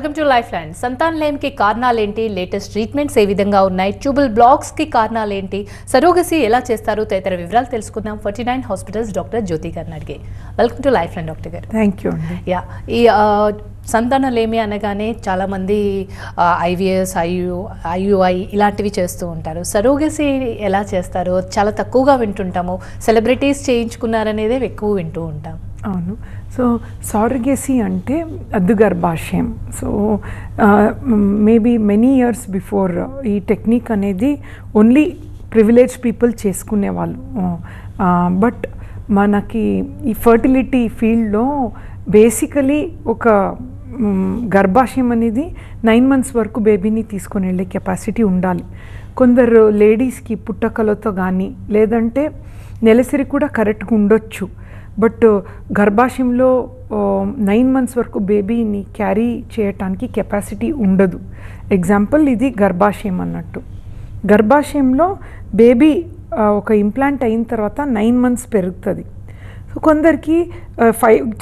Welcome to life line. సంతానలేమికి కారణాలేంటి, latest treatments ఏ విధంగా ఉన్నాయి, ట్యూబుల్ బ్లాక్స్కి కారణాలేంటి, సరోగసి ఎలా చేస్తారు తదితర వివరాలు తెలుసుకుందాం. Ferty9 హాస్పిటల్స్ డాక్టర్ జ్యోతి కర్నాడ్కి. Welcome to life line doctor గారు. Thank you. యా, ఈ సంతానలేమి అనగానే చాలామంది ఐవిఎస్, ఐయుఐ ఇలాంటివి చేస్తూ ఉంటారు. సరోగసి ఎలా చేస్తారో చాలా తక్కువగా వింటుంటాము. సెలబ్రిటీస్ చేయించుకున్నారనేదే ఎక్కువ వింటూ ఉంటాం. అవును. సో సారగేసి అంటే అద్దు గర్భాశయం. So maybe many years before ఈ టెక్నిక్ అనేది ఓన్లీ ప్రివిలేజ్ పీపుల్ చేసుకునేవాళ్ళు. బట్ మనకి ఈ ఫర్టిలిటీ ఫీల్డ్లో బేసికలీ ఒక గర్భాశయం అనేది 9 months వరకు బేబీని తీసుకొని వెళ్ళే కెపాసిటీ ఉండాలి. కొందరు లేడీస్కి పుట్టకలతో కానీ లేదంటే నెలసరి కూడా కరెక్ట్గా ఉండొచ్చు. బట్ గర్భాశయంలో 9 months వరకు బేబీని క్యారీ చేయటానికి కెపాసిటీ ఉండదు. ఎగ్జాంపుల్, ఇది గర్భాశయం అన్నట్టు. గర్భాశయంలో బేబీ ఒక ఇంప్లాంట్ అయిన తర్వాత 9 months పెరుగుతుంది. సో కొందరికి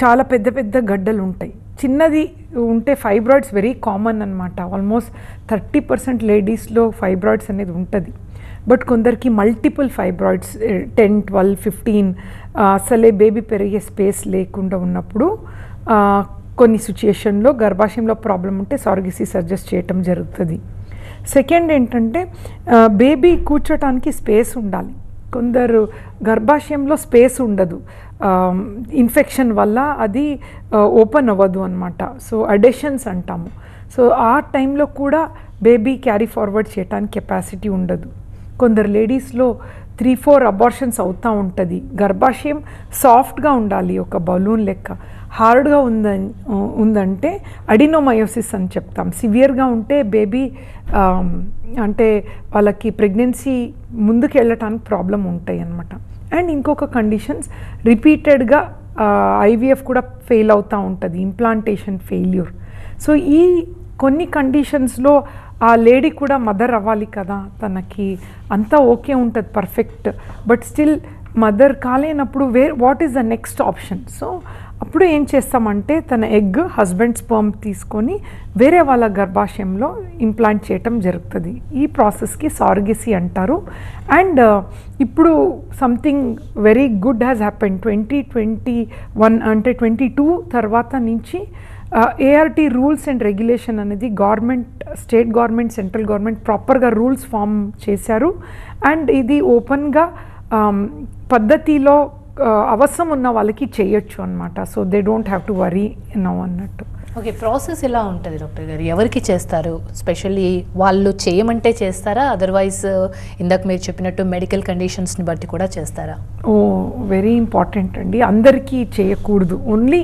చాలా పెద్ద పెద్ద గడ్డలు ఉంటాయి. చిన్నది ఉంటే ఫైబ్రాయిడ్స్ వెరీ కామన్ అనమాట. ఆల్మోస్ట్ 30% లేడీస్లో ఫైబ్రాయిడ్స్ అనేది ఉంటుంది. బట్ కొందరికి మల్టిపుల్ ఫైబ్రాయిడ్స్ 10, 12, 15 అసలే బేబీ పెరిగే స్పేస్ లేకుండా ఉన్నప్పుడు కొన్ని సిచ్యుయేషన్లో గర్భాశయంలో ప్రాబ్లం ఉంటే సారగసీ సజెస్ట్ చేయటం జరుగుతుంది. సెకండ్ ఏంటంటే బేబీ కూర్చోటానికి స్పేస్ ఉండాలి. కొందరు గర్భాశయంలో స్పేస్ ఉండదు, ఇన్ఫెక్షన్ వల్ల అది ఓపెన్ అవ్వదు అనమాట. సో అడెషన్స్ అంటాము. సో ఆ టైంలో కూడా బేబీ క్యారీ ఫార్వర్డ్ చేయడానికి కెపాసిటీ ఉండదు. కొందరు లేడీస్లో 3-4 అబార్షన్స్ అవుతూ ఉంటుంది. గర్భాశయం సాఫ్ట్గా ఉండాలి, ఒక బలూన్ లెక్క. హార్డ్గా ఉందంటే అడినోమయోసిస్ అని చెప్తాం. సివియర్గా ఉంటే బేబీ అంటే వాళ్ళకి ప్రెగ్నెన్సీ ముందుకు వెళ్ళటానికి ప్రాబ్లం ఉంటాయి అన్నమాట. అండ్ ఇంకొక కండిషన్స్, రిపీటెడ్గా ఐవీఎఫ్ కూడా ఫెయిల్ అవుతూ ఉంటుంది, ఇంప్లాంటేషన్ ఫెయిల్యూర్. సో ఈ కొన్ని కండిషన్స్లో ఆ లేడీ కూడా మదర్ అవ్వాలి కదా, తనకి అంతా ఓకే ఉంటుంది పర్ఫెక్ట్, బట్ స్టిల్ మదర్ కాలేనప్పుడు what is the next option? So అప్పుడు ఏం చేస్తామంటే తన ఎగ్, హస్బెండ్ స్పర్మ్ తీసుకొని వేరే వాళ్ళ గర్భాశయంలో ఇంప్లాంట్ చేయటం జరుగుతుంది. ఈ ప్రాసెస్కి సారగసీ అంటారు. అండ్ ఇప్పుడు something very good has happen. 2021 అంటే 22 తర్వాత నుంచి ART రూల్స్ అండ్ రెగ్యులేషన్ అనేది government, state government, central government ప్రాపర్గా రూల్స్ ఫామ్ చేశారు. అండ్ ఇది ఓపెన్గా పద్ధతిలో అవసరం ఉన్న వాళ్ళకి చేయొచ్చు అనమాట. So they don't have to worry now అన్నట్టు. ఓకే, ప్రాసెస్ ఎలా ఉంటుంది డాక్టర్ గారు? ఎవరికి చేస్తారు? స్పెషల్లీ వాళ్ళు చేయమంటే చేస్తారా, అదర్వైజ్ ఇందాక మీరు చెప్పినట్టు మెడికల్ కండిషన్స్ని బట్టి కూడా చేస్తారా? ఓ వెరీ ఇంపార్టెంట్ అండి. అందరికీ చేయకూడదు. ఓన్లీ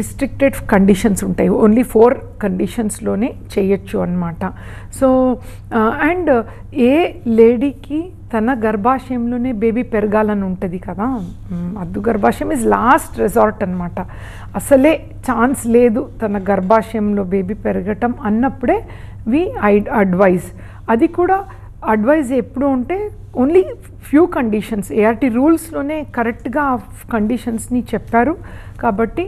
రిస్ట్రిక్టెడ్ కండిషన్స్ ఉంటాయి. ఓన్లీ 4 కండిషన్స్లోనే చేయొచ్చు అన్నమాట. సో అండ్ ఏ లేడీకి తన గర్భాశయంలోనే బేబీ పెరగాలని ఉంటుంది కదా, అద్దు గర్భాశయం ఇస్ లాస్ట్ రిజార్ట్ అనమాట. అసలే ఛాన్స్ లేదు తన గర్భాశయంలో బేబీ పెరగటం అన్నప్పుడే ఐ అడ్వైజ్. అది కూడా అడ్వైజ్ ఎప్పుడు ఉంటే ఓన్లీ ఫ్యూ కండిషన్స్. ART రూల్స్లోనే కరెక్ట్గా కండిషన్స్ని చెప్పారు కాబట్టి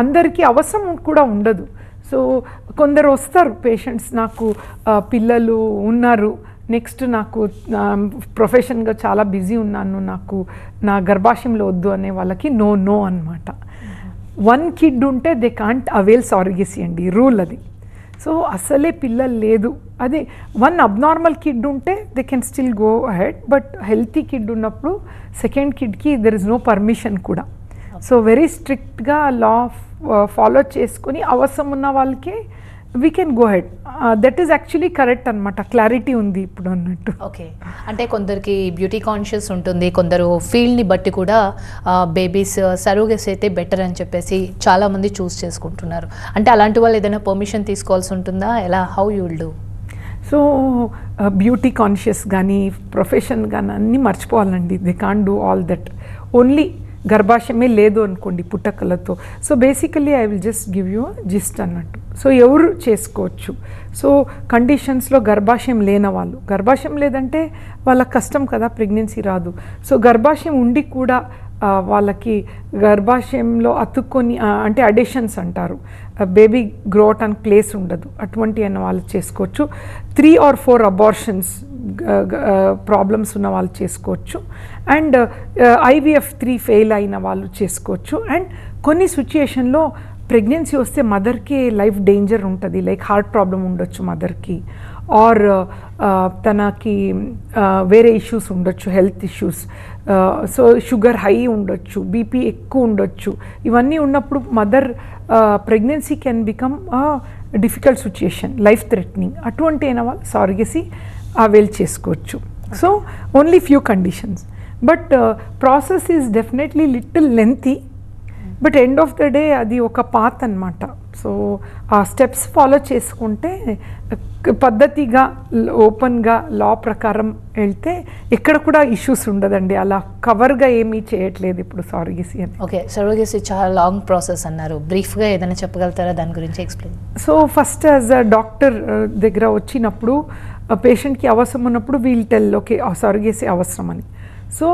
అందరికీ అవసరం కూడా ఉండదు. సో కొందరు వస్తారు పేషెంట్స్, నాకు పిల్లలు ఉన్నారు, నెక్స్ట్ నాకు ప్రొఫెషన్గా చాలా బిజీ ఉన్నాను, నాకు నా గర్భాశయంలో వద్దు అనే వాళ్ళకి నో నో అన్నమాట. 1 kid ఉంటే దే కాంట్ అవైల్ సారగసీ అండి, రూల్ అది. సో అసలే పిల్లలు లేదు, అదే 1 abnormal kid ఉంటే they can still go ahead. But healthy kid ఉన్నప్పుడు second kidకి దెర్ ఇస్ నో పర్మిషన్ కూడా. సో వెరీ స్ట్రిక్ట్గా లా ఫాలో చేసుకొని అవసరం ఉన్న వాళ్ళకే we can go head. That is actually correct అనమాట. క్లారిటీ ఉంది ఇప్పుడు అన్నట్టు. ఓకే, అంటే కొందరికి బ్యూటీ కాన్షియస్ ఉంటుంది, కొందరు ఫీల్డ్ని బట్టి కూడా బేబీస్ సరోగస్ అయితే బెటర్ అని చెప్పేసి చాలామంది చూస్ చేసుకుంటున్నారు. అంటే అలాంటి వాళ్ళు ఏదైనా పర్మిషన్ తీసుకోవాల్సి ఉంటుందా? ఎలా, how you will do? So beauty conscious కానీ ప్రొఫెషన్ కానీ అన్నీ మర్చిపోవాలండి. They can't do all that. Only గర్భాశయమే లేదు అనుకోండి పుట్టకలతో. So basically I will just give you gist అన్నట్టు. సో ఎవరు చేసుకోవచ్చు? సో కండిషన్స్లో గర్భాశయం లేనవాళ్ళు, గర్భాశయం లేదంటే వాళ్ళకి కష్టం కదా, ప్రెగ్నెన్సీ రాదు. సో గర్భాశయం ఉండి కూడా వాళ్ళకి గర్భాశయంలో అతుక్కొని అంటే అడిషన్స్ అంటారు, బేబీ గ్రోటానికి ప్లేస్ ఉండదు, అటువంటి అన్న వాళ్ళు చేసుకోవచ్చు. 3 or 4 అబార్షన్స్ ప్రాబ్లమ్స్ ఉన్న వాళ్ళు చేసుకోవచ్చు. అండ్ IVF 3 ఫెయిల్ అయిన వాళ్ళు చేసుకోవచ్చు. అండ్ కొన్ని సిచ్యుయేషన్లో ప్రెగ్నెన్సీ వస్తే మదర్కి లైఫ్ డేంజర్ ఉంటుంది, లైక్ హార్ట్ ప్రాబ్లం ఉండొచ్చు మదర్కి, ఆర్ తనకి వేరే ఇష్యూస్ ఉండొచ్చు, health issues, so sugar high ఉండొచ్చు, బీపీ ఎక్కువ ఉండొచ్చు. ఇవన్నీ ఉన్నప్పుడు mother pregnancy can become difficult situation, life threatening. అటువంటి అయినా వాళ్ళు సార్గసీ అవైల్ చేసుకోవచ్చు. So only few conditions, but process is definitely little lengthy, but end of the day అది ఒక పాత్ అన్నమాట. సో ఆ స్టెప్స్ ఫాలో చేసుకుంటే పద్ధతిగా ఓపెన్గా లా ప్రకారం వెళ్తే ఎక్కడ కూడా ఇష్యూస్ ఉండదండి. అలా కవర్గా ఏమీ చేయట్లేదు ఇప్పుడు సార్గసీ అని. ఓకే, సార్గసీ చాలా లాంగ్ ప్రాసెస్ అన్నారు, బ్రీఫ్గా ఏదైనా చెప్పగలుగుతారా దాని గురించి explain? So first as a doctor దగ్గర వచ్చినప్పుడు పేషెంట్కి అవసరం ఉన్నప్పుడు వీల్ టెల్ ఓకే సార్గసీ అవసరం అని. సో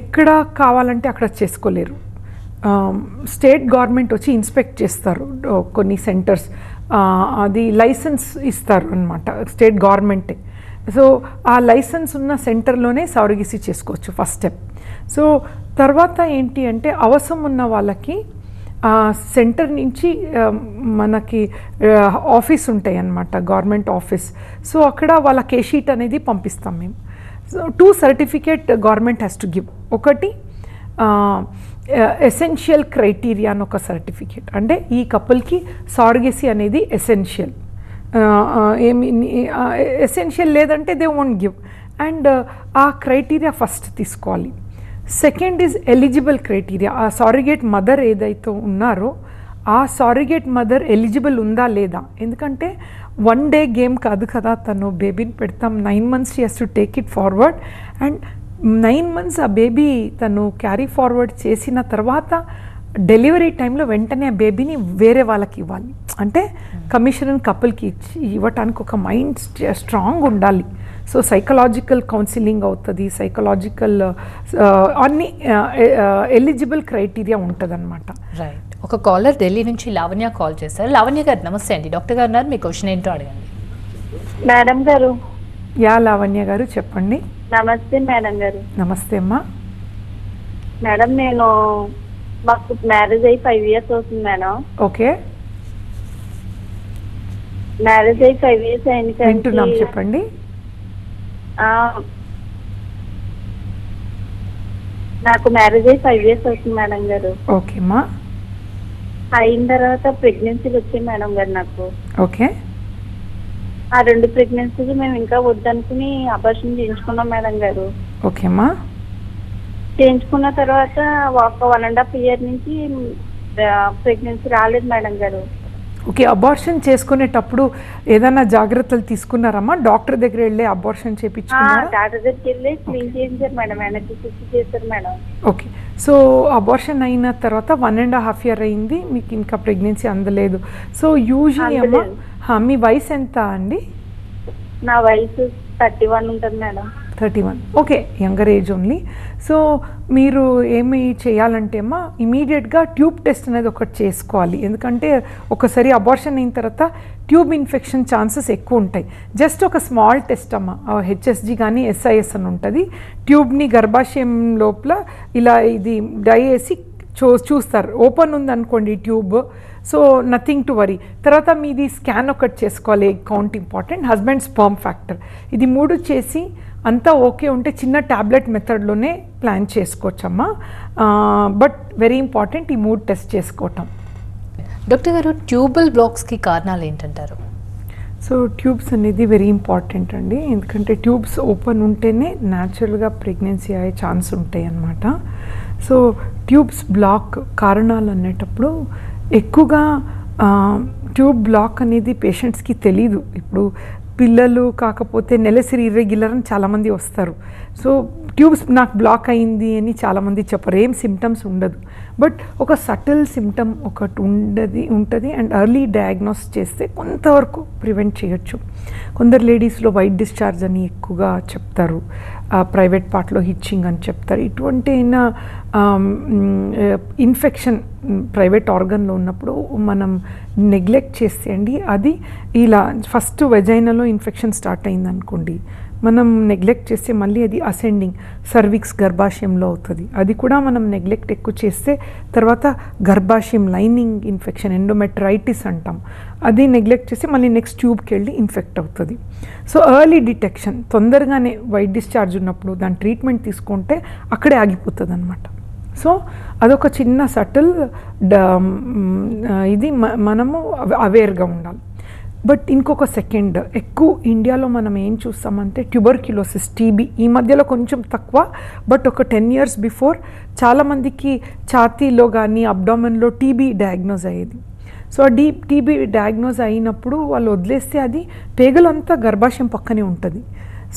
ఎక్కడ కావాలంటే అక్కడ చేసుకోలేరు. స్టేట్ గవర్నమెంట్ వచ్చి ఇన్స్పెక్ట్ చేస్తారు కొన్ని సెంటర్స్, అది లైసెన్స్ ఇస్తారు అన్నమాట స్టేట్ గవర్నమెంటే. సో ఆ లైసెన్స్ ఉన్న సెంటర్లోనే సార్గసీ చేసుకోవచ్చు ఫస్ట్ స్టెప్. సో తర్వాత ఏంటి అంటే అవసరం ఉన్న వాళ్ళకి సెంటర్ నుంచి మనకి ఆఫీస్ ఉంటాయి అన్నమాట, గవర్నమెంట్ ఆఫీస్. సో అక్కడ వాళ్ళ కేషీట్ అనేది పంపిస్తాం మేము. So 2 certificate government has to give. ఒకటి ఎసెన్షియల్ క్రైటీరియా అని ఒక సర్టిఫికేట్, అంటే ఈ కపుల్కి సార్గసీ అనేది ఎసెన్షియల్. ఏమి ఎసెన్షియల్ లేదంటే దే వోంట్ గివ్, అండ్ ఆ క్రైటీరియా ఫస్ట్ తీసుకోవాలి. సెకండ్ ఈజ్ ఎలిజిబుల్ క్రైటీరియా, ఆ సారిగేట్ మదర్ ఏదైతే ఉన్నారో ఆ సారిగేట్ మదర్ ఎలిజిబుల్ ఉందా లేదా, ఎందుకంటే 1 డే గేమ్ కాదు కదా, తను బేబీని పెడతాం 9 months, she has to take it forward. And 9 months ఆ బేబీ తను క్యారీ ఫార్వర్డ్ చేసిన తర్వాత డెలివరీ టైంలో వెంటనే ఆ బేబీని వేరే వాళ్ళకి ఇవ్వాలి అంటే కమిషనర్ కపుల్కి ఇచ్చి ఇవ్వటానికి ఒక మైండ్ స్ట్రాంగ్ ఉండాలి. సో సైకలాజికల్ కౌన్సిలింగ్ అవుతుంది, సైకలాజికల్ అన్ని ఎలిజిబుల్ క్రైటీరియా ఉంటుంది అన్నమాట. రైట్, ఒక కాలర్ ఢిల్లీ నుంచి లావణ్య కాల్ చేశారు. లావణ్య గారు నమస్తే అండి, డాక్టర్ గారు ఉన్నారు, మీ క్వశ్చన్ ఏంటో అడగండి. మేడం గారు, యా లావణ్య గారు చెప్పండి. నమస్తే మేడం గారు. నమస్తే అమ్మా. మేడం నేను, మాకు మ్యారేజ్ అయ్యి 5 years అవుతుంది మేడం. ఓకే, మ్యారేజ్ అయ్యి 5 years అయింది. వింటున్నాం, చెప్పండి. నాకు మ్యారేజ్ అయ్యి 5 years అవుతుంది మేడం గారు. ఓకే అమ్మా. అయిన తర్వాత ప్రెగ్నెన్సీలు వచ్చాయి మేడం గారు నాకు. ఓకే. ఆ 2 ప్రెగ్నెన్సీలు మేము ఇంకా వద్దనుకుని అబార్షన్ చేయించుకున్నాం మేడం గారు. ఓకేమ్మా. చేయించుకున్న తర్వాత ఒక 1.5 years నుంచి ప్రెగ్నెన్సీ రాలేదు మేడం గారు. ఓకే, అబార్షన్ చేసుకునేటప్పుడు ఏదైనా జాగ్రత్తలు తీసుకున్నారమ్మా? డాక్టర్ దగ్గర వెళ్ళి అబార్షన్ చేయించుకున్నారా? డాక్టర్ దగ్గరికి వెళ్ళి క్లీన్ చేయించారు మేడం, ఎనర్జీ చేశారు మేడం. ఓకే, సో అబార్షన్ అయిన తర్వాత 1.5 years అయింది, మీకు ఇంకా ప్రెగ్నెన్సీ అందలేదు. సో యూజువల్లీ అమ్మా, మీ వయసు ఎంత అండి? నా వయసు 31 ఉంటుంది madam. 31, okay, younger age only. So మీరు ఏమి చేయాలంటే అమ్మా, ఇమీడియట్గా ట్యూబ్ టెస్ట్ అనేది ఒకటి చేసుకోవాలి, ఎందుకంటే ఒకసారి అబార్షన్ అయిన తర్వాత ట్యూబ్ ఇన్ఫెక్షన్ ఛాన్సెస్ ఎక్కువ ఉంటాయి. జస్ట్ ఒక స్మాల్ టెస్ట్ అమ్మా, HSG కానీ SIS అని ఉంటుంది. ట్యూబ్ని గర్భాశయం లోపల ఇలా ఇది డై వేసి చూస్తారు, ఓపెన్ ఉందనుకోండి tube, so nothing to worry. తర్వాత మీది స్కాన్ ఒకటి చేసుకోవాలి, count important, husband sperm factor, ఇది 3 చేసి అంతా ఓకే ఉంటే చిన్న ట్యాబ్లెట్ మెథడ్లోనే ప్లాన్ చేసుకోవచ్చమ్మా. బట్ వెరీ ఇంపార్టెంట్ ఈ 3 టెస్ట్ చేసుకోవటం. డాక్టర్ గారు, ట్యూబల్ బ్లాక్స్కి కారణాలు ఏంటంటారు? సో ట్యూబ్స్ అనేది వెరీ ఇంపార్టెంట్ అండి, ఎందుకంటే ట్యూబ్స్ ఓపెన్ ఉంటేనే న్యాచురల్గా ప్రెగ్నెన్సీ అయ్యే ఛాన్స్ ఉంటాయి అన్నమాట. సో ట్యూబ్స్ బ్లాక్ కారణాలు అనేటప్పుడు ఎక్కువగా ట్యూబ్ బ్లాక్ అనేది పేషెంట్స్కి తెలీదు. ఇప్పుడు పిల్లలు కాకపోతే నెలసరి ఇర్రెగ్యులర్ అని చాలామంది వస్తారు. సో ట్యూబ్స్ నాకు బ్లాక్ అయింది అని చాలామంది చెప్పరు, ఏం సిమ్టమ్స్ ఉండదు. బట్ ఒక సటిల్ సిమ్టమ్ ఒకటి ఉంటుంది అండ్ ఎర్లీ డయాగ్నోస్ చేస్తే కొంతవరకు ప్రివెంట్ చేయొచ్చు. కొందరు లేడీస్లో వైట్ డిశ్చార్జ్ అని ఎక్కువగా చెప్తారు, ప్రైవేట్ పార్ట్లో హిచ్చింగ్ అని చెప్తారు. ఇటువంటి అయినా ఇన్ఫెక్షన్ ప్రైవేట్ ఆర్గన్లో ఉన్నప్పుడు మనం నెగ్లెక్ట్ చేసేయండి. అది ఇలా ఫస్ట్ వెజైనాలో ఇన్ఫెక్షన్ స్టార్ట్ అయింది అనుకోండి, మనం నెగ్లెక్ట్ చేస్తే మళ్ళీ అది అసెండింగ్ సర్విక్స్ గర్భాశయంలో అవుతుంది. అది కూడా మనం నెగ్లెక్ట్ ఎక్కువ చేస్తే తర్వాత గర్భాశయం లైనింగ్ ఇన్ఫెక్షన్ ఎండోమెట్రైటిస్ అంటాం, అది నెగ్లెక్ట్ చేస్తే మళ్ళీ నెక్స్ట్ ట్యూబ్కి వెళ్ళి ఇన్ఫెక్ట్ అవుతుంది. సో ఎర్లీ డిటెక్షన్, తొందరగానే వైట్ డిశ్చార్జ్ ఉన్నప్పుడు దాని ట్రీట్మెంట్ తీసుకుంటే అక్కడే ఆగిపోతుంది అనమాట. సో అదొక చిన్న సటిల్ ఇది, మనము అవేర్గా ఉండాలి. బట్ ఇంకొక సెకండ్, ఎక్కువ ఇండియాలో మనం ఏం చూస్తామంటే ట్యూబర్క్యులోసిస్, టీబీ ఈ మధ్యలో కొంచెం తక్కువ, బట్ ఒక 10 years బిఫోర్ చాలామందికి ఛాతీలో కానీ అబ్డామెన్లో టీబీ డయాగ్నోజ్ అయ్యేది. సో ఆ టీబీ డయాగ్నోజ్ అయినప్పుడు వాళ్ళు వదిలేస్తే అది పేగులంతా గర్భాశయం పక్కనే ఉంటుంది.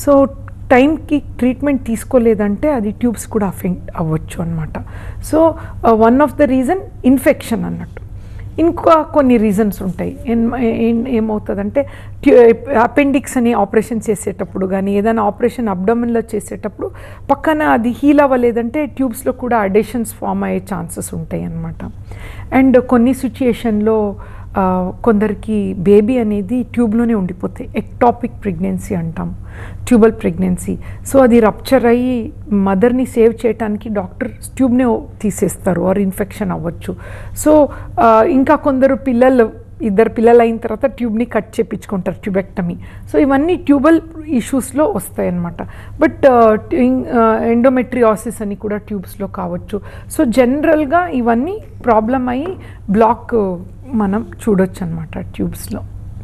సో టైంకి ట్రీట్మెంట్ తీసుకోలేదంటే అది ట్యూబ్స్ కూడా అఫెక్ట్ అవ్వచ్చు అనమాట. So one of the reason infection అన్నట్టు. ఇంకా కొన్ని రీజన్స్ ఉంటాయి. ఏమవుతుందంటే అపెండిక్స్ అని ఆపరేషన్ చేసేటప్పుడు కానీ ఏదైనా ఆపరేషన్ అబ్డోమెన్లో చేసేటప్పుడు పక్కన అది హీల్ అవ్వలేదంటే ట్యూబ్స్లో కూడా అడెషన్స్ ఫామ్ అయ్యే ఛాన్సెస్ ఉంటాయి అన్నమాట. అండ్ కొన్ని సిచ్యుయేషన్లో కొందరికి బేబీ అనేది ట్యూబ్లోనే ఉండిపోతాయి, ఎక్టాపిక్ ప్రెగ్నెన్సీ అంటాం, ట్యూబల్ ప్రెగ్నెన్సీ. సో అది రప్చర్ అయ్యి మదర్ని సేవ్ చేయడానికి డాక్టర్ ట్యూబ్నే తీసేస్తారు, ఆర్ ఇన్ఫెక్షన్ అవ్వచ్చు. సో ఇంకా కొందరు ఇద్దరు పిల్లలు అయిన తర్వాత ట్యూబ్ని కట్ చేయించుకుంటారు, ట్యూబెక్టమీ. సో ఇవన్నీ ట్యూబల్ ఇష్యూస్లో వస్తాయన్నమాట. బట్ ఎండోమెట్రియాసిస్ అని కూడా ట్యూబ్స్లో కావచ్చు. సో జనరల్గా ఇవన్నీ ప్రాబ్లం అయ్యి బ్లాక్ మనం చూడొచ్చు అనమాట ట్యూబ్స్లో.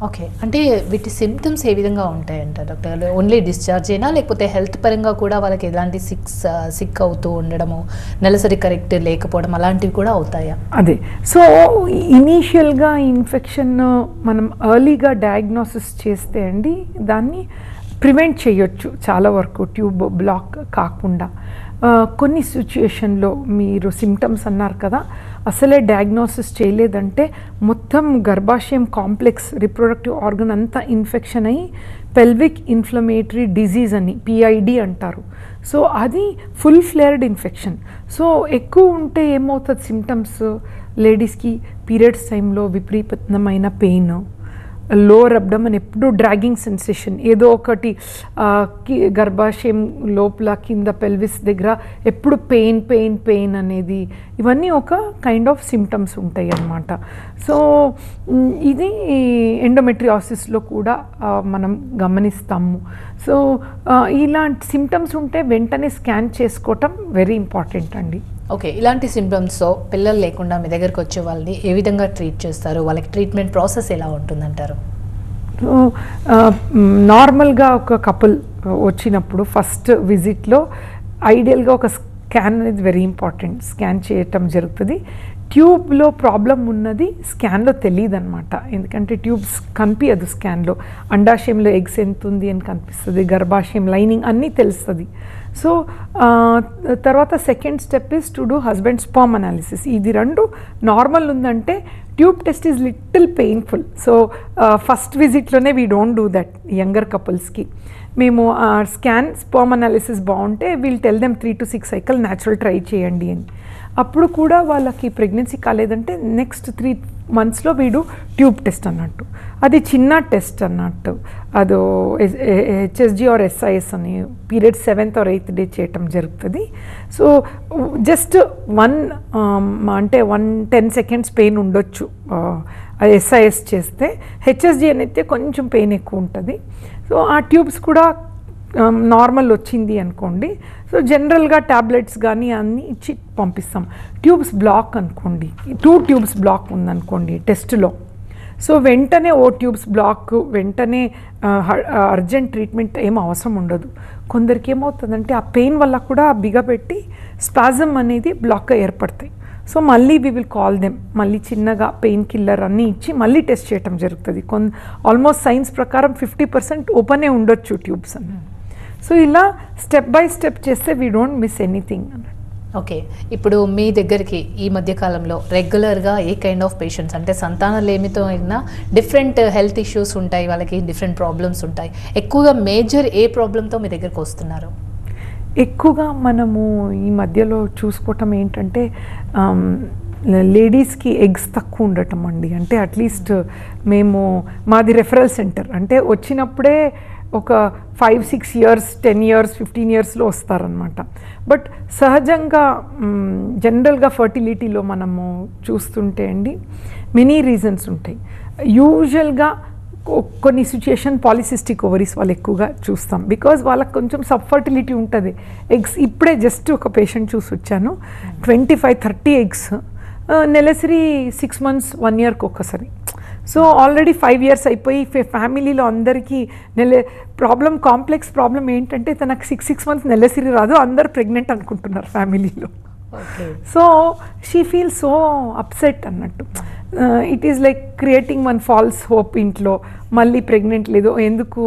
ఓకే, అంటే వీటి సిమ్టమ్స్ ఏ విధంగా ఉంటాయంట డాక్టర్? ఓన్లీ డిశ్చార్జ్ అయినా లేకపోతే హెల్త్ పరంగా కూడా వాళ్ళకి ఎలాంటి సిక్ అవుతూ ఉండడము, నెలసరి కరెక్ట్ లేకపోవడం అలాంటివి కూడా అవుతాయా? అదే. సో ఇనీషియల్గా ఇన్ఫెక్షన్ మనం ఎర్లీగా డయాగ్నోసిస్ చేస్తే అండి దాన్ని ప్రివెంట్ చేయొచ్చు చాలా వరకు, ట్యూబ్ బ్లాక్ కాకుండా. కొన్ని సిచ్యుయేషన్లో మీరు సిమ్టమ్స్ అన్నారు కదా, అసలే డయాగ్నోసిస్ చేయలేదంటే మొత్తం గర్భాశయం కాంప్లెక్స్, రిప్రొడక్టివ్ ఆర్గన్ అంతా ఇన్ఫెక్షన్ అయ్యి పెల్విక్ ఇన్ఫ్లమేటరీ డిజీజ్ అని PID అంటారు. సో అది ఫుల్ ఫ్లేర్డ్ ఇన్ఫెక్షన్. సో ఎక్కువ ఉంటే ఏమవుతుంది సిమ్టమ్స్, లేడీస్కి పీరియడ్స్ టైంలో విపరీతమైన పెయిన్, లోవర్ అబ్డమన్ ఎప్పుడు డ్రాగింగ్ సెన్సేషన్, ఏదో ఒకటి గర్భాశయం లోపల కింద పెల్విస్ దగ్గర ఎప్పుడు పెయిన్ అనేది, ఇవన్నీ ఒక కైండ్ ఆఫ్ సిమ్టమ్స్ ఉంటాయి అన్నమాట. సో ఇది ఎండోమెట్రియాసిస్లో కూడా మనం గమనిస్తాము. సో ఇలాంటి సిమ్టమ్స్ ఉంటే వెంటనే స్కాన్ చేసుకోవటం వెరీ ఇంపార్టెంట్ అండి. ఓకే, ఇలాంటి సిమ్టమ్స్తో పిల్లలు లేకుండా మీ దగ్గరికి వచ్చే వాళ్ళని ఏ విధంగా ట్రీట్ చేస్తారు? వాళ్ళకి ట్రీట్మెంట్ ప్రాసెస్ ఎలా ఉంటుందంటారు? నార్మల్గా ఒక కపుల్ వచ్చినప్పుడు ఫస్ట్ విజిట్లో ఐడియల్గా ఒక స్కాన్ అనేది వెరీ ఇంపార్టెంట్, స్కాన్ చేయటం జరుగుతుంది. ట్యూబ్లో ప్రాబ్లం ఉన్నది స్కాన్లో తెలియదు అనమాట, ఎందుకంటే ట్యూబ్స్ కనిపించదు స్కాన్లో. అండాశయంలో ఎగ్స్ ఎంత ఉంది అని కనిపిస్తుంది, గర్భాశయం లైనింగ్ అన్నీ తెలుస్తుంది. సో తర్వాత second step is to do husband sperm analysis. ఇది రెండు నార్మల్ ఉందంటే tube test is little painful. So first విజిట్లోనే we don't do that younger కపుల్స్కి. మేము స్కాన్ స్పర్మ్ అనాలిసిస్ బాగుంటే we'll tell them 3 to 6 cycle natural try చేయండి అని. అప్పుడు కూడా వాళ్ళకి ప్రెగ్నెన్సీ కాలేదంటే నెక్స్ట్ 3 monthsలో వీడు ట్యూబ్ టెస్ట్ అన్నట్టు, అది చిన్న టెస్ట్ అన్నట్టు, అదో HSG ఆర్ SIS అని period 7th or 8th day చేయటం జరుగుతుంది. సో జస్ట్ 10 seconds పెయిన్ ఉండొచ్చు అది SIS చేస్తే, HSG అనేది కొంచెం పెయిన్ ఎక్కువ ఉంటుంది. సో ఆ ట్యూబ్స్ కూడా నార్మల్ వచ్చింది అనుకోండి, సో జనరల్గా ట్యాబ్లెట్స్ కానీ అన్నీ ఇచ్చి పంపిస్తాం. ట్యూబ్స్ బ్లాక్ అనుకోండి, 2 tubes బ్లాక్ ఉందనుకోండి టెస్ట్లో, సో వెంటనే ట్యూబ్స్ బ్లాక్ వెంటనే అర్జెంట్ ట్రీట్మెంట్ ఏం అవసరం ఉండదు. కొందరికి ఏమవుతుందంటే ఆ పెయిన్ వల్ల కూడా బిగబెట్టి స్పాజమ్ అనేది బ్లాక్గా ఏర్పడతాయి. సో మళ్ళీ వీ విల్ కాల్ దెమ్, మళ్ళీ చిన్నగా పెయిన్ కిల్లర్ అన్నీ ఇచ్చి మళ్ళీ టెస్ట్ చేయటం జరుగుతుంది. ఆల్మోస్ట్ సైన్స్ ప్రకారం 50% ఓపెనే ఉండొచ్చు ట్యూబ్స్ అని. సో ఇలా స్టెప్ బై స్టెప్ చేస్తే we don't miss anything. Okay. Ippudu mee deggariki ee madhya kalamlo regular ga a kind of patients ante santana lemito aina different health issues untai valaki different problems untai ekkuva major a problem tho mee deggariki vastunnaru ekkuva manamu ee madhyalo chusukotam entante ladies కి eggs తక్కువ ఉండటం అండి అంటే at least మేము మాది referral centre అంటే వచ్చినప్పుడే ఒక 5-6 years 10 years 15 years వస్తారనమాట బట్ సహజంగా జనరల్గా ఫర్టిలిటీలో మనము చూస్తుంటే అండి మెనీ రీజన్స్ ఉంటాయి యూజువల్గా కొన్ని సిచ్యుయేషన్ పాలిసిస్టిక్ ఓవరీస్ వాళ్ళు ఎక్కువగా చూస్తాం బికాజ్ వాళ్ళకి కొంచెం సబ్ ఫర్టిలిటీ ఉంటుంది ఎగ్స్ ఇప్పుడే జస్ట్ ఒక పేషెంట్ చూసి వచ్చాను 25-30 ఎగ్స్ నెలసరి 6 months 1 yearకి ఒక్కసారి సో ఆల్రెడీ 5 years అయిపోయి ఫ్యామిలీలో అందరికీ నెల ప్రాబ్లం కాంప్లెక్స్ ప్రాబ్లం ఏంటంటే తనకు 6 months నెలసరి రాదు అందరు ప్రెగ్నెంట్ అనుకుంటున్నారు ఫ్యామిలీలో so she feel so upset అన్నట్టు it is like creating one false hope ఇంట్లో మళ్ళీ ప్రెగ్నెంట్ లేదు ఎందుకు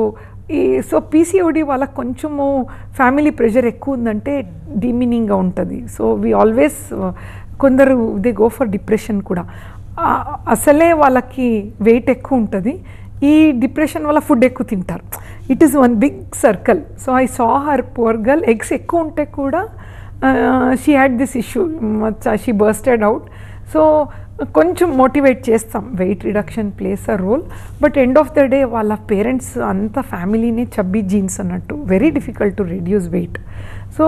సో పీసీఓడి వాళ్ళకి కొంచెము ఫ్యామిలీ ప్రెషర్ ఎక్కువ ఉందంటే డిమినింగ్గా ఉంటుంది సో వీ ఆల్వేస్ కొందరు దే గో ఫర్ డిప్రెషన్ కూడా అసలే వాళ్ళకి వెయిట్ ఎక్కువ ఉంటుంది ఈ డిప్రెషన్ వల్ల ఫుడ్ ఎక్కువ తింటారు it is one big circle so I saw her poor girl eggs ఎక్కువ ఉంటే కూడా she had this issue she bursted out so కొంచెం మోటివేట్ చేస్తాం weight reduction plays a role but end of the day వాళ్ళ parents అంత ఫ్యామిలీనే chubby genes అన్నట్టు very difficult to reduce weight so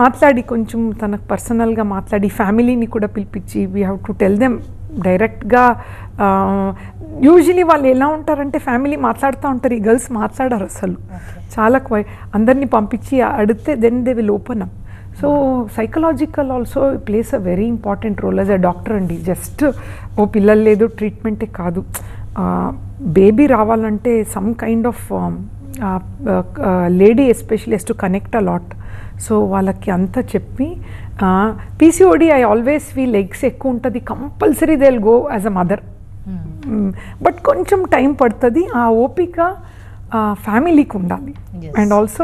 మాట్లాడి కొంచెం తనకు పర్సనల్గా మాట్లాడి ఫ్యామిలీని కూడా పిలిపించి we have to tell them డైరెక్ట్గా యూజువలీ వాళ్ళు ఎలా ఉంటారంటే ఫ్యామిలీ మాట్లాడుతూ ఉంటారు ఈ గర్ల్స్ మాట్లాడారు అసలు చాలా అందరినీ పంపించి అడిగితే then they will open up so psychological also plays a very important role as a doctor అండి జస్ట్ ఓ పిల్లలు లేదు ట్రీట్మెంటే కాదు బేబీ రావాలంటే some kind of lady especially has to connect a lot so వాళ్ళకి అంతా చెప్పి PCOD I always feel eggs ఎక్కువ ఉంటుంది compulsory they will go as a mother but కొంచెం టైం పడుతుంది ఆ ఓపిక ఫ్యామిలీకి ఉండాలి and also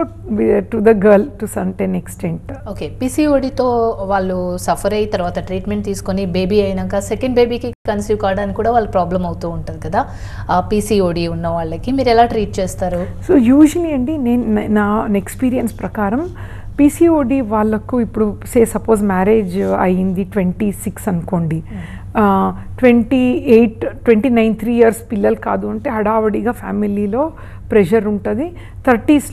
to the girl to certain extent okay పీసీఓడితో వాళ్ళు సఫర్ అయిన తర్వాత ట్రీట్మెంట్ తీసుకొని బేబీ అయినాక సెకండ్ బేబీకి కన్సీవ్ కావడానికి కూడా వాళ్ళ ప్రాబ్లం అవుతూ ఉంటుంది కదా ఆ పీసీఓడి ఉన్న వాళ్ళకి మీరు ఎలా ట్రీట్ చేస్తారు సో యూజువలీ అండి నేను నా ఎక్స్పీరియన్స్ ప్రకారం పీసీఓడి వాళ్ళకు ఇప్పుడు సపోజ్ మ్యారేజ్ అయ్యింది 26 అనుకోండి 28-29 3 years పిల్లలు కాదు అంటే హడావుడిగా ఫ్యామిలీలో ప్రెషర్ ఉంటుంది 30s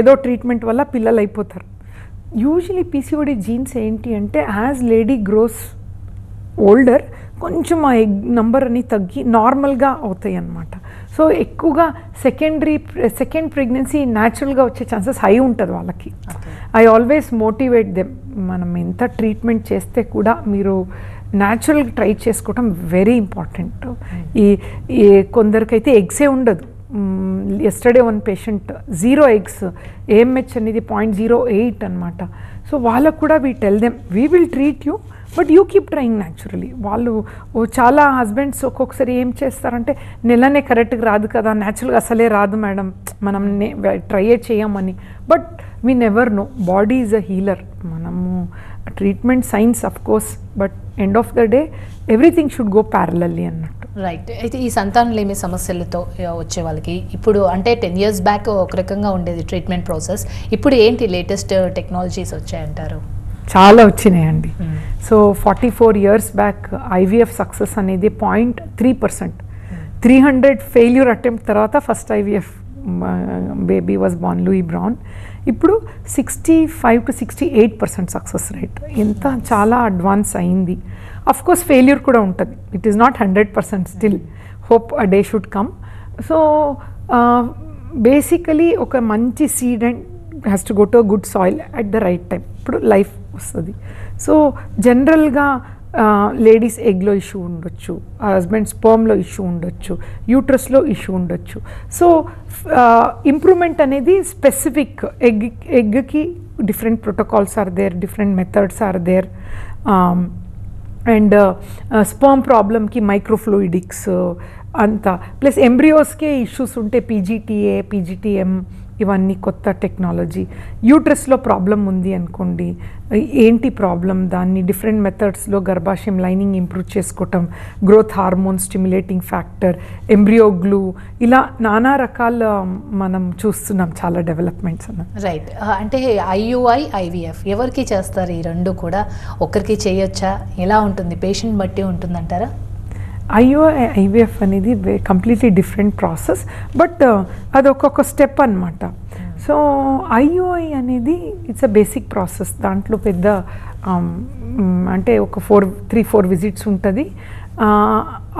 ఏదో ట్రీట్మెంట్ వల్ల పిల్లలు అయిపోతారు యూజువలీ పీసీఓడి జీన్స్ ఏంటి అంటే యాజ్ లేడీ గ్రోస్ ఓల్డర్ కొంచెం ఆ ఎగ్ నంబర్ అని తగ్గి నార్మల్గా అవుతాయి అన్నమాట సో ఎక్కువగా సెకండ్ ప్రెగ్నెన్సీ న్యాచురల్గా వచ్చే ఛాన్సెస్ హై ఉంటుంది వాళ్ళకి ఐ ఆల్వేస్ మోటివేట్ దెమ్ మనం ఎంత ట్రీట్మెంట్ చేస్తే కూడా మీరు న్యాచురల్గా ట్రై చేసుకోవటం వెరీ ఇంపార్టెంట్ ఈ కొందరికైతే ఎగ్సే ఉండదు yesterday one patient 0 eggs AMH అనేది 0.08 అనమాట సో వాళ్ళకు కూడా we tell them we will treat you but you keep trying naturally వాళ్ళు చాలా హస్బెండ్స్ ఒక్కొక్కసారి ఏం చేస్తారంటే నెలనే కరెక్ట్గా రాదు కదా న్యాచురల్గా అసలే రాదు మేడం మనం ట్రై చేయమని but we never know body is a healer మనము treatment science of course but end of the day everything should go parallelly అన్నట్టు రైట్ అయితే ఈ సంతానలేమి సమస్యలతో వచ్చే వాళ్ళకి ఇప్పుడు అంటే 10 years బ్యాక్ ఒక రకంగా ఉండేది ట్రీట్మెంట్ ప్రాసెస్ ఇప్పుడు ఏంటి లేటెస్ట్ టెక్నాలజీస్ వచ్చాయంటారు చాలా వచ్చినాయండి so 44 years back IVF success అనేది 0.3%. 300 ఫెయిల్యూర్ అటెంప్ట్ తర్వాత first IVF baby was born Louise Brown ఇప్పుడు 65-68% సక్సెస్ రేట్ ఎంత చాలా అడ్వాన్స్ అయింది అఫ్కోర్స్ ఫెయిల్యూర్ కూడా ఉంటుంది it is not 100% still hope a day should come so basically ఒక మంచి seed and has to go to good soil at the right time ఇప్పుడు life వస్తుంది సో జనరల్గా లేడీస్ ఎగ్లో ఇష్యూ ఉండొచ్చు హస్బెండ్ స్పర్మ్లో ఇష్యూ ఉండొచ్చు యూట్రస్లో ఇష్యూ ఉండొచ్చు సో ఇంప్రూవ్మెంట్ అనేది స్పెసిఫిక్ ఎగ్కి different protocols are there different methods are there and sperm ప్రాబ్లమ్కి మైక్రోఫ్లూయిడిక్స్ అంతా ప్లస్ ఎంబ్రియోస్కే ఇష్యూస్ ఉంటే PGTA, PGTM ఇవన్నీ కొత్త టెక్నాలజీ. యూట్రస్లో ప్రాబ్లం ఉంది అనుకోండి, ఏంటి ప్రాబ్లం, దాన్ని డిఫరెంట్ మెథడ్స్లో గర్భాశయం లైనింగ్ ఇంప్రూవ్ చేసుకోవటం, growth hormone stimulating factor, embryo glue, ఇలా నానా రకాల మనం చూస్తున్నాం చాలా డెవలప్మెంట్స్ అన్న. రైట్, అంటే ఐయుఐ, ఐవిఎఫ్ ఎవరికి చేస్తారు? ఈ రెండు కూడా ఒకరికి చేయొచ్చా? ఎలా ఉంటుంది? పేషెంట్ బట్టి ఉంటుందంటారా? ఐయుఐ, ఐవిఎఫ్ అనేది కంప్లీట్లీ డిఫరెంట్ ప్రాసెస్, బట్ అది ఒక్కొక్క స్టెప్ అన్నమాట. సో ఐయుఐ అనేది ఇట్స్ అ బేసిక్ ప్రాసెస్, దాంట్లో పెద్ద అంటే ఒక 3-4 విజిట్స్ ఉంటుంది.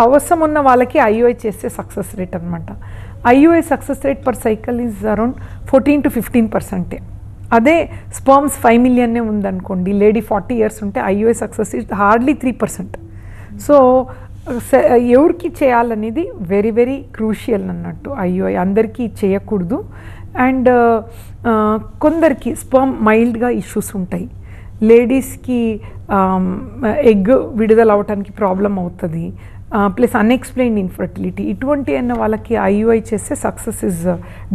అవసరం ఉన్న వాళ్ళకి ఐయుఐ చేస్తే సక్సెస్ రేట్ అనమాట. IUI success rate per cycle is around 14 to 15%. అదే స్పర్మ్స్ 5 million ఉందనుకోండి, లేడీ 40 years ఉంటే IUI success rate hardly 3%. So ఎవరికి చేయాలనేది వెరీ వెరీ క్రూషియల్ అన్నట్టు. ఐయుఐ అందరికీ చేయకూడదు. అండ్ కొందరికి స్పర్మ్ మైల్డ్గా ఇష్యూస్ ఉంటాయి, లేడీస్కి ఎగ్ విడుదల అవటానికి ప్రాబ్లం అవుతుంది, ప్లస్ అన్ఎక్స్ప్లెయిన్డ్ ఇన్ఫర్టిలిటీ, ఇటువంటి అయిన వాళ్ళకి ఐయుఐ చేస్తే సక్సెస్ ఇస్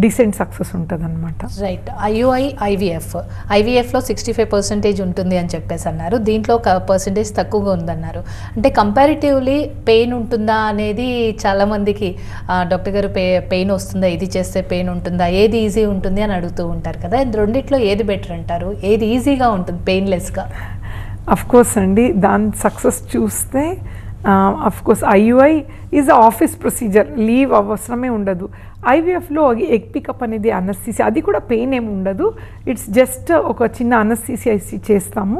డీసెంట్ సక్సెస్ ఉంటుంది అనమాట. Right, IUI, IVF. ఐవిఎఫ్లో 65% ఉంటుంది అని చెప్పేసి అన్నారు, దీంట్లో ఒక పర్సంటేజ్ తక్కువగా ఉందన్నారు. అంటే కంపారిటివ్లీ పెయిన్ ఉంటుందా అనేది చాలామందికి, డాక్టర్ గారు పెయిన్ వస్తుందా, ఇది చేస్తే పెయిన్ ఉంటుందా, ఏది ఈజీ ఉంటుంది అని అడుగుతూ ఉంటారు కదా, రెండిట్లో ఏది బెటర్ అంటారు? ఏది ఈజీగా ఉంటుంది పెయిన్లెస్గా? అఫ్కోర్స్ అండి, దాని సక్సెస్ చూస్తే of course IUI is office procedure, leave అవసరమే ఉండదు. ఐవిఎఫ్లో ఎగ్ పికప్ అనేది అనస్థీసియా, అది కూడా పెయిన్ ఏమి ఉండదు, ఇట్స్ జస్ట్ ఒక చిన్న అనస్థీసియా ఇచ్చి చేస్తాము.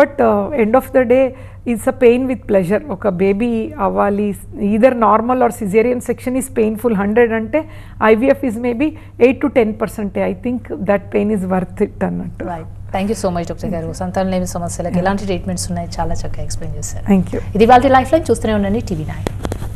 But end of the day it's a pain with pleasure. ఒక బేబీ అవ్వాలి, either normal or caesarean section is painful 100 అంటే IVF is maybe 8 to 10%. I think that pain is worth it అన్నట్టు. Thank you so much doctor గారు. సంతానం లేని సమస్యలకు ఎలాంటి treatments ఉన్నాయో చాలా చక్కగా ఎక్స్ప్లెయిన్ చేశారు. Thank you. ఇది వాళ్ళ లైఫ్ లైన్. చూస్తూనే ఉండండి టీవీ 9.